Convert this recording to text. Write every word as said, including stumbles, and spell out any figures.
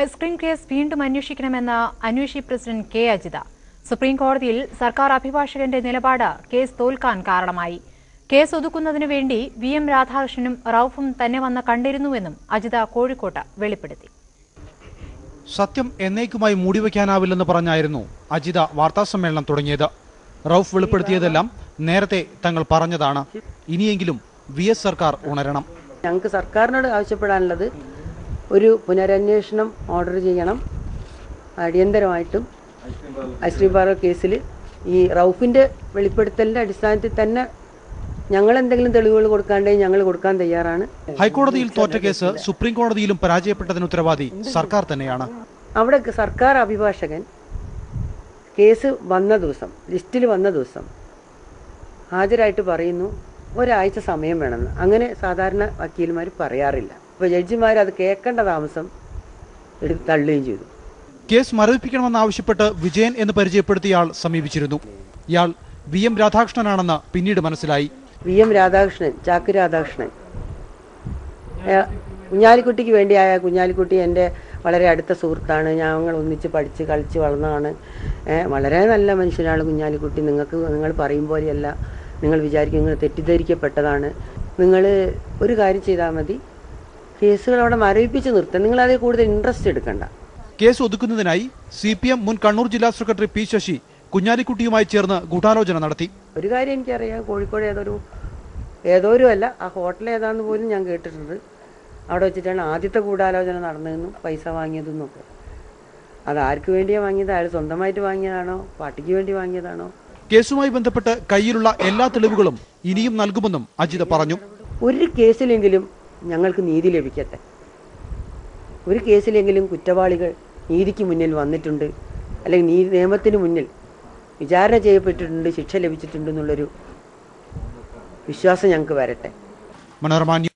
Ice cream case വീണ്ടും അന്വേഷിക്കണമെന്ന അന്വേഷി പ്രസിഡന്റ് കെ അജിത. സുപ്രീം കോടതിയിൽ സർക്കാർ അഭിഭാഷകന്റെ നിലപാട് കേസ് തോൽക്കാൻ കാരണമായി. കേസ് ഒതുക്കുന്നതിനു വേണ്ടി വി എം രാധാകൃഷ്ണനും റൌഫും തന്നെ വന്ന് കണ്ടിരുന്നുവെന്നും അജിത കോഴിക്കോട്ട് വെളിപ്പെടുത്തി. സത്യം എന്നേക്കുമായി മൂടിവെക്കാനാവില്ലെന്ന് പറഞ്ഞായിരുന്നു അജിത വാർത്താസമ്മേളനം തുടങ്ങിയത്. റൌഫ് വെളിപ്പെടുത്തിയതെല്ലാം നേരത്തെ തങ്ങൾ പറഞ്ഞതാണ്. ഇനിയെങ്കിലും വി എസ് സർക്കാർ ഉണരണം. ഞങ്ങൾക്ക് സർക്കാരിനോട് ആവശ്യപ്പെടാനുള്ളത് ഒരു പുനരന്വേഷണം ഓർഡർ ചെയ്യണം. അടിയന്തരമായിട്ടും ഐസ്ക്രീം പാർലർ കേസിൽ ഈ റൌഫിൻ്റെ വെളിപ്പെടുത്തലിൻ്റെ അടിസ്ഥാനത്തിൽ തന്നെ ഞങ്ങൾ എന്തെങ്കിലും തെളിവുകൾ കൊടുക്കാണ്ട് ഞങ്ങൾ കൊടുക്കാൻ തയ്യാറാണ്. ഹൈക്കോടതിയിൽ തോറ്റ കേസ് സുപ്രീം കോടതിയിലും പരാജയപ്പെട്ടതിന് ഉത്തരവാദി സർക്കാർ തന്നെയാണ്. അവിടെ സർക്കാർ അഭിഭാഷകൻ കേസ് വന്ന ദിവസം ലിസ്റ്റിൽ വന്ന ദിവസം ഹാജരായിട്ട് പറയുന്നു ഒരാഴ്ച സമയം വേണമെന്ന്. അങ്ങനെ സാധാരണ വക്കീൽമാർ പറയാറില്ല. ഇപ്പോൾ ജഡ്ജിമാർ അത് കേൾക്കേണ്ട താമസം എടുത്ത് തള്ളുകയും ചെയ്തു. കേസ് മരവിപ്പിക്കണമെന്നാവശ്യപ്പെട്ട് വിജയൻ എന്ന് പരിചയപ്പെടുത്തിയയാൾ സമീപിച്ചിരുന്നു. ഇയാൾ വി എം രാധാകൃഷ്ണനാണെന്ന് പിന്നീട് മനസ്സിലായി. വി എം രാധാകൃഷ്ണൻ, ചാക്കു രാധാകൃഷ്ണൻ കുഞ്ഞാലിക്കുട്ടിക്ക് വേണ്ടിയായ കുഞ്ഞാലിക്കുട്ടി എൻ്റെ വളരെ അടുത്ത സുഹൃത്താണ്. ഞങ്ങൾ ഒന്നിച്ച് പഠിച്ച് കളിച്ച് വളർന്നതാണ്. വളരെ നല്ല മനുഷ്യനാണ് കുഞ്ഞാലിക്കുട്ടി. നിങ്ങൾക്ക് നിങ്ങൾ പറയും പോലെയല്ല, നിങ്ങൾ വിചാരിക്കും, നിങ്ങൾ തെറ്റിദ്ധരിക്കപ്പെട്ടതാണ്. നിങ്ങൾ ഒരു കാര്യം ചെയ്താൽ മതി, കേസുകൾ അവിടെ മരവിപ്പിച്ച് നിർത്താൻ. നിങ്ങൾ അതിൽ കൂടുതൽ ഇൻട്രസ്റ്റ് എടുക്കണ്ട. കേസ് ഒതുക്കുന്നതിനായി സി പി എം മുൻ കണ്ണൂർ ജില്ലാ സെക്രട്ടറി പി ശശി കുഞ്ഞാലിക്കുട്ടിയുമായി ചേർന്ന് ഗൂഢാലോചന നടത്തി. ഒരു കാര്യം എനിക്കറിയാം, കോഴിക്കോട് ഏതൊരു ഏതോരും അല്ല, ആ ഹോട്ടൽ ഏതാണെന്ന് പോലും ഞാൻ കേട്ടിട്ടുണ്ട്. അവിടെ വെച്ചിട്ടാണ് ആദ്യത്തെ ഗൂഢാലോചന നടന്നതെന്നും പൈസ വാങ്ങിയതെന്നും ഒക്കെ. അത് ആർക്ക് വേണ്ടിയാണ് വാങ്ങിയത്? അയാൾ സ്വന്തമായിട്ട് വാങ്ങിയതാണോ, പാർട്ടിക്ക് വേണ്ടി വാങ്ങിയതാണോ? കേസുമായി ബന്ധപ്പെട്ട് കയ്യിലുള്ള എല്ലാ തെളിവുകളും ഇനിയും നൽകുമെന്നും അജിത പറഞ്ഞു. ഒരു കേസിലെങ്കിലും ഞങ്ങൾക്ക് നീതി ലഭിക്കട്ടെ. ഒരു കേസിലെങ്കിലും കുറ്റവാളികൾ നീതിക്ക് മുന്നിൽ വന്നിട്ടുണ്ട്, അല്ലെങ്കിൽ നീതി നിയമത്തിന് മുന്നിൽ വിചാരണ ചെയ്യപ്പെട്ടിട്ടുണ്ട്, ശിക്ഷ ലഭിച്ചിട്ടുണ്ട് എന്നുള്ളൊരു വിശ്വാസം ഞങ്ങൾക്ക് വരട്ടെ.